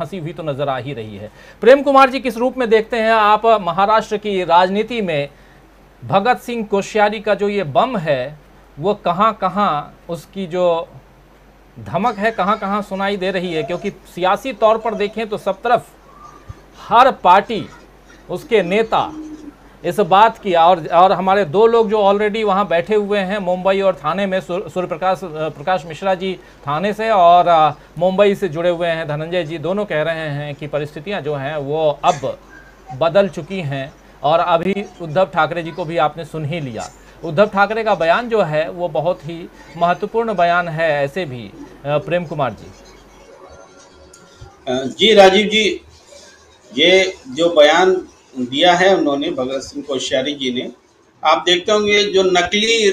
हंसी हुई तो नजर आ ही रही है। प्रेम कुमार जी किस रूप में देखते हैं आप महाराष्ट्र की राजनीति में? भगत सिंह कोश्यारी का जो ये बम है वो कहां-कहां उसकी जो धमक है कहां-कहां सुनाई दे रही है, क्योंकि सियासी तौर पर देखें तो सब तरफ हर पार्टी उसके नेता इस बात की और हमारे दो लोग जो ऑलरेडी वहां बैठे हुए हैं मुंबई और थाने में, सूर्यप्रकाश मिश्रा जी थाने से और मुंबई से जुड़े हुए हैं धनंजय जी, दोनों कह रहे हैं कि परिस्थितियां जो हैं वो अब बदल चुकी हैं। और अभी उद्धव ठाकरे जी को भी आपने सुन ही लिया। उद्धव ठाकरे का बयान जो है वो बहुत ही महत्वपूर्ण बयान है। ऐसे भी प्रेम कुमार जी राजीव जी, ये जो बयान दिया है उन्होंने भगत सिंह कोश्यारी जी ने, आप देखते होंगे जो नकली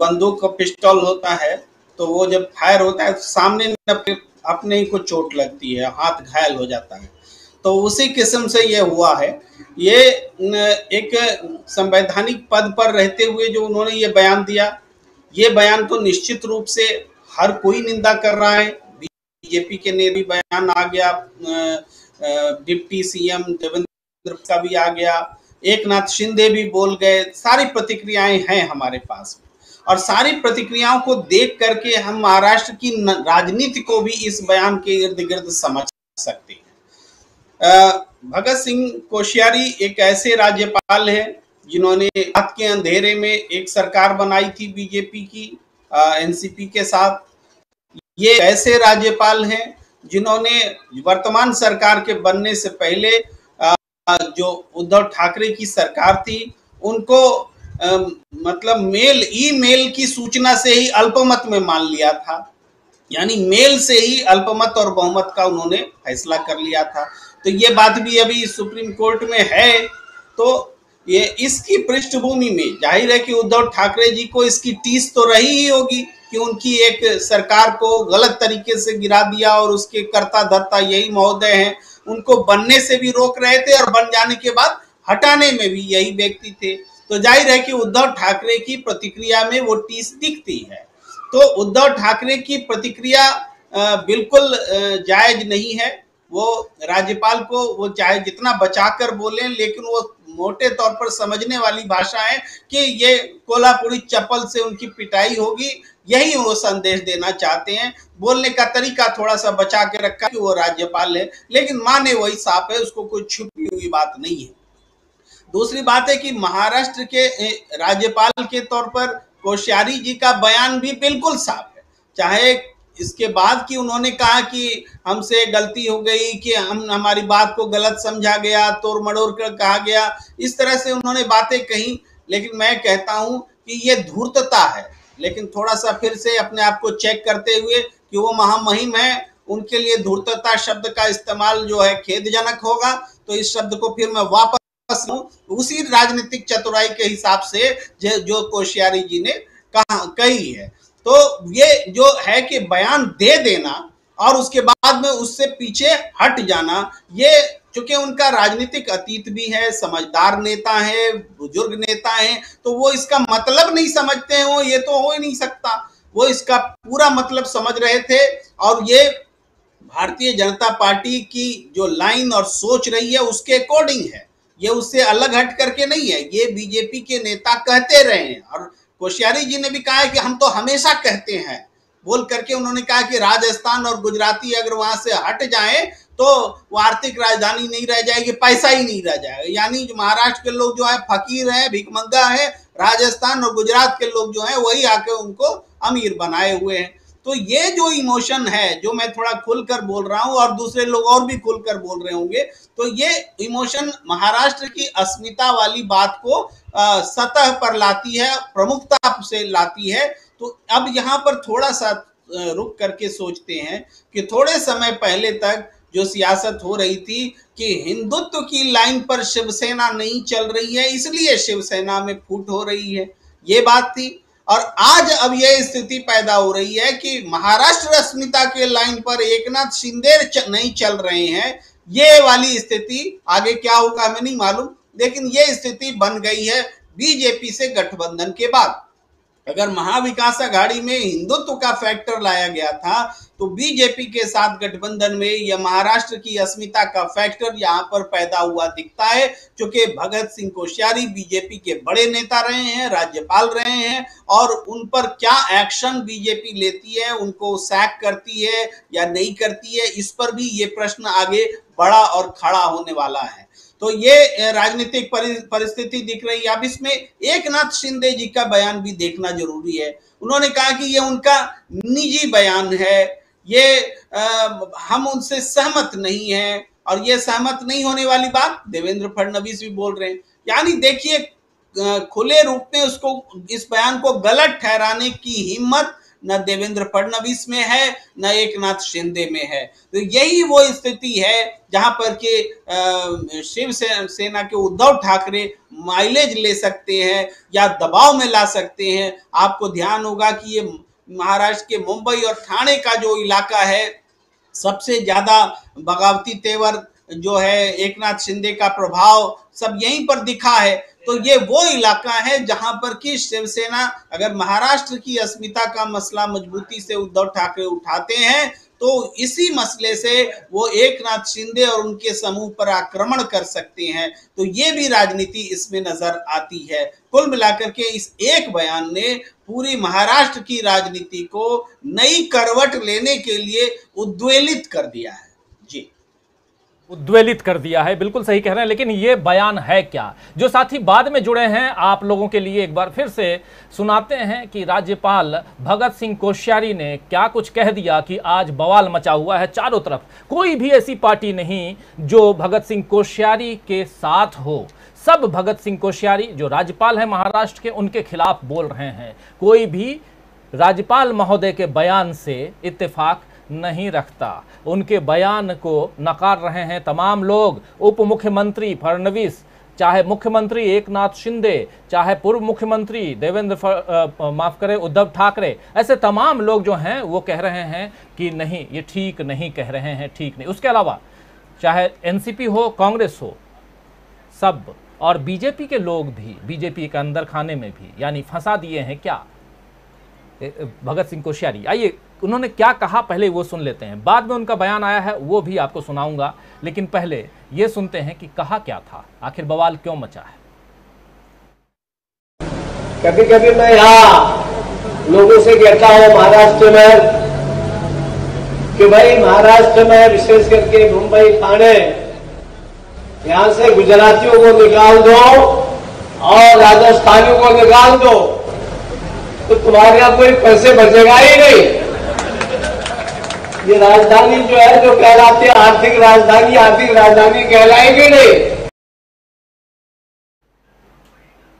बंदूक का पिस्टल होता है तो वो जब फायर होता है सामने अपने ही को चोट लगती है, हाथ घायल हो जाता है, तो उसी किस्म से ये हुआ है। ये एक संवैधानिक पद पर रहते हुए जो उन्होंने ये बयान दिया, ये बयान तो निश्चित रूप से हर कोई निंदा कर रहा है। बीजेपी के ने भी बयान आ गया, डिप्टी सीएम देवेंद्र का भी आ गया, एकनाथ शिंदे भी बोल गए, सारी प्रतिक्रियाएं हैं हमारे पास और सारी प्रतिक्रियाओं को देख करके हम महाराष्ट्र की राजनीति को भी इस बयान के इर्द गिर्द समझ सकते हैं। भगत सिंह कोश्यारी एक ऐसे राज्यपाल हैं जिन्होंने रात के अंधेरे में एक सरकार बनाई थी बीजेपी की एनसीपी के साथ। ये ऐसे राज्यपाल हैं जिन्होंने वर्तमान सरकार के बनने से पहले जो उद्धव ठाकरे की सरकार थी उनको मतलब मेल ईमेल की सूचना से ही अल्पमत में मान लिया था, यानी मेल से ही अल्पमत और बहुमत का उन्होंने फैसला कर लिया था। तो ये बात भी अभी सुप्रीम कोर्ट में है। तो ये इसकी पृष्ठभूमि में जाहिर है कि उद्धव ठाकरे जी को इसकी टीस तो रही ही होगी कि उनकी एक सरकार को गलत तरीके से गिरा दिया और उसके कर्ता धर्ता यही महोदय हैं, उनको बनने से भी रोक रहे थे और बन जाने के बाद हटाने में भी यही व्यक्ति थे। तो जाहिर है कि उद्धव ठाकरे की प्रतिक्रिया में वो टीस दिखती है। तो उद्धव ठाकरे की प्रतिक्रिया बिल्कुल जायज नहीं है। वो राज्यपाल को वो चाहे जितना बचाकर बोलें, लेकिन वो मोटे तौर पर समझने वाली भाषा है कि ये कोल्हापुरी चप्पल से उनकी पिटाई होगी, यही वो संदेश देना चाहते हैं। बोलने का तरीका थोड़ा सा बचा के रखा कि वो राज्यपाल है, लेकिन माने वही साफ है, उसको कोई छुपी हुई बात नहीं है। दूसरी बात है कि महाराष्ट्र के राज्यपाल के तौर पर कोश्यारी जी का बयान भी बिल्कुल साफ है, चाहे इसके बाद कि उन्होंने कहा कि हमसे गलती हो गई, कि हमारी बात को गलत समझा गया, तोड़ मड़ोड़ कर कहा गया, इस तरह से उन्होंने बातें कही। लेकिन मैं कहता हूं कि ये धूर्तता है। लेकिन थोड़ा सा फिर से अपने आप को चेक करते हुए कि वो महामहिम है, उनके लिए धूर्तता शब्द का इस्तेमाल जो है खेदजनक होगा, तो इस शब्द को फिर मैं वापस लूं। उसी राजनीतिक चतुराई के हिसाब से जो कोश्यारी जी ने कही है, तो ये जो है कि बयान दे देना और उसके बाद में उससे पीछे हट जाना, ये चूंकि उनका राजनीतिक अतीत भी है, समझदार नेता है, बुजुर्ग नेता है, तो वो इसका मतलब नहीं समझते हो ये तो हो ही नहीं सकता। वो इसका पूरा मतलब समझ रहे थे और ये भारतीय जनता पार्टी की जो लाइन और सोच रही है उसके अकॉर्डिंग है, ये उससे अलग हट करके नहीं है। ये बीजेपी के नेता कहते रहे हैं और कोश्यारी जी ने भी कहा है कि हम तो हमेशा कहते हैं, बोल करके उन्होंने कहा कि राजस्थान और गुजराती अगर वहां से हट जाए तो वो आर्थिक राजधानी नहीं रह जाएगी, पैसा ही नहीं रह जाएगा। यानी जो महाराष्ट्र के लोग जो है फकीर है, भिकमंगा है, राजस्थान और गुजरात के लोग जो है वही आके उनको अमीर बनाए हुए हैं। तो ये जो इमोशन है, जो मैं थोड़ा खुलकर बोल रहा हूं और दूसरे लोग और भी खुलकर बोल रहे होंगे, तो ये इमोशन महाराष्ट्र की अस्मिता वाली बात को सतह पर लाती है, प्रमुखता से लाती है। तो अब यहाँ पर थोड़ा सा रुक करके सोचते हैं कि थोड़े समय पहले तक जो सियासत हो रही थी कि हिंदुत्व की लाइन पर शिवसेना नहीं चल रही है इसलिए शिवसेना में फूट हो रही है, ये बात थी। और आज अब यह स्थिति पैदा हो रही है कि महाराष्ट्र अस्मिता के लाइन पर एकनाथ शिंदे नहीं चल रहे हैं, ये वाली स्थिति आगे क्या होगा हमें नहीं मालूम, लेकिन ये स्थिति बन गई है बीजेपी से गठबंधन के बाद। अगर महाविकास अघाड़ी में हिंदुत्व का फैक्टर लाया गया था, तो बीजेपी के साथ गठबंधन में यह महाराष्ट्र की अस्मिता का फैक्टर यहां पर पैदा हुआ दिखता है, क्योंकि भगत सिंह कोश्यारी बीजेपी के बड़े नेता रहे हैं, राज्यपाल रहे हैं, और उन पर क्या एक्शन बीजेपी लेती है, उनको सैक करती है या नहीं करती है, इस पर भी ये प्रश्न आगे बड़ा और खड़ा होने वाला है। तो ये राजनीतिक परिस्थिति दिख रही है। अब इसमें एकनाथ शिंदे जी का बयान भी देखना जरूरी है। उन्होंने कहा कि ये उनका निजी बयान है, ये हम उनसे सहमत नहीं हैं, और ये सहमत नहीं होने वाली बात देवेंद्र फडणवीस भी बोल रहे हैं। यानी देखिए, खुले रूप में उसको इस बयान को गलत ठहराने की हिम्मत न देवेंद्र फडणवीस में है, न एकनाथ शिंदे में है। तो यही वो स्थिति है जहां पर के शिव सेना के उद्धव ठाकरे माइलेज ले सकते हैं या दबाव में ला सकते हैं। आपको ध्यान होगा कि ये महाराष्ट्र के मुंबई और ठाणे का जो इलाका है, सबसे ज्यादा बगावती तेवर जो है एकनाथ शिंदे का प्रभाव सब यहीं पर दिखा है। तो ये वो इलाका है जहां पर कि शिवसेना, अगर महाराष्ट्र की अस्मिता का मसला मजबूती से उद्धव ठाकरे उठाते हैं, तो इसी मसले से वो एकनाथ शिंदे और उनके समूह पर आक्रमण कर सकते हैं। तो ये भी राजनीति इसमें नजर आती है। कुल मिलाकर के इस एक बयान ने पूरी महाराष्ट्र की राजनीति को नई करवट लेने के लिए उद्वेलित कर दिया है। जी, उद्वेलित कर दिया है, बिल्कुल सही कह रहे हैं। लेकिन ये बयान है क्या? जो साथी बाद में जुड़े हैं, आप लोगों के लिए एक बार फिर से सुनाते हैं कि राज्यपाल भगत सिंह कोश्यारी ने क्या कुछ कह दिया कि आज बवाल मचा हुआ है चारों तरफ। कोई भी ऐसी पार्टी नहीं जो भगत सिंह कोश्यारी के साथ हो, सब भगत सिंह कोश्यारी जो राज्यपाल हैं महाराष्ट्र के, उनके खिलाफ बोल रहे हैं। कोई भी राज्यपाल महोदय के बयान से इत्तेफाक नहीं रखता, उनके बयान को नकार रहे हैं तमाम लोग। उप मुख्यमंत्री फडणवीस, चाहे मुख्यमंत्री एकनाथ शिंदे, चाहे पूर्व मुख्यमंत्री उद्धव ठाकरे, ऐसे तमाम लोग जो हैं वो कह रहे हैं कि नहीं, ये ठीक नहीं कह रहे हैं, ठीक नहीं। उसके अलावा चाहे एनसीपी हो, कांग्रेस हो, सब, और बीजेपी के लोग भी, बीजेपी के अंदर खाने में भी यानी फंसा दिए हैं क्या भगत सिंह कोश्यारी। आइए उन्होंने क्या कहा पहले वो सुन लेते हैं, बाद में उनका बयान आया है वो भी आपको सुनाऊंगा, लेकिन पहले ये सुनते हैं कि कहा क्या था, आखिर बवाल क्यों मचा है। कभी कभी मैं यहाँ लोगों से कहता हूँ महाराष्ट्र में कि भाई महाराष्ट्र में, विशेष करके मुंबई ठाणे, यहाँ से गुजरातियों को निकाल दो और राजस्थानियों को निकाल दो तो तुम्हारे यहाँ कोई पैसे बचेगा ही नहीं। ये राजधानी जो है, जो कहलाती है आर्थिक राजधानी, आर्थिक राजधानी कहलाएगी नहीं।